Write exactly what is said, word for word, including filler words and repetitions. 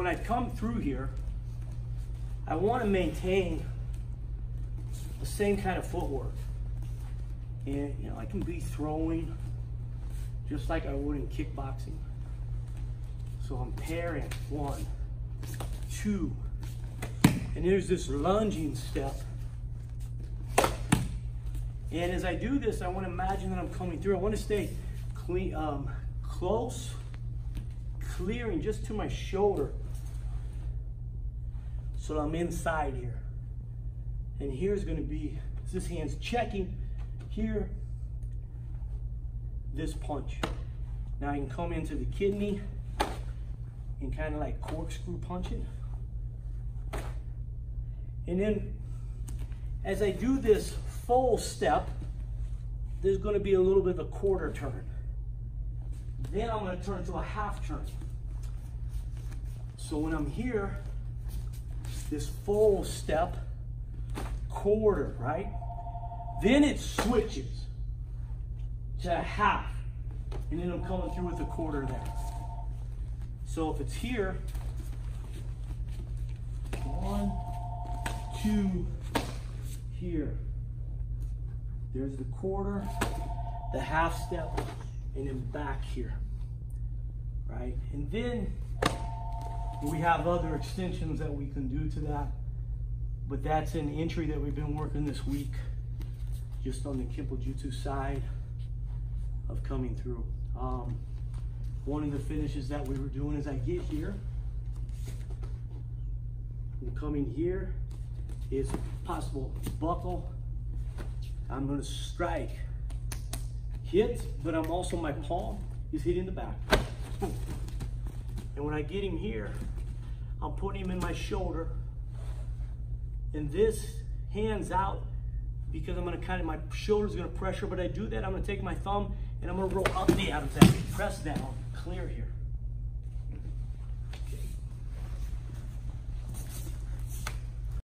when I come through here, I want to maintain the same kind of footwork. And you know, I can be throwing just like I would in kickboxing. So I'm pairing, one, two, and there's this lunging step. And as I do this, I want to imagine that I'm coming through. I want to stay clean, um, close, clearing just to my shoulder. So I'm inside here. And here's going to be, this hand's checking here, this punch. Now I can come into the kidney and kind of like corkscrew punch it. And then as I do this full step, there's going to be a little bit of a quarter turn. Then I'm going to turn to a half turn. So when I'm here, this full step, quarter, right? Then it switches to a half, and then I'm coming through with a quarter there. So if it's here, one, two, here. There's the quarter, the half step, and then back here, right? And then we have other extensions that we can do to that, but that's an entry that we've been working this week, just on the Kenpo Jutsu side of coming through. Um, one of the finishes that we were doing is I get here, and coming here is possible buckle. I'm gonna strike, hit, but I'm also, my palm is hitting the back. And when I get him here, I'll put him in my shoulder, and this hand's out, because I'm gonna kind of, my shoulder's gonna pressure, but I do that, I'm gonna take my thumb and I'm gonna roll up the out of that, press down, clear here.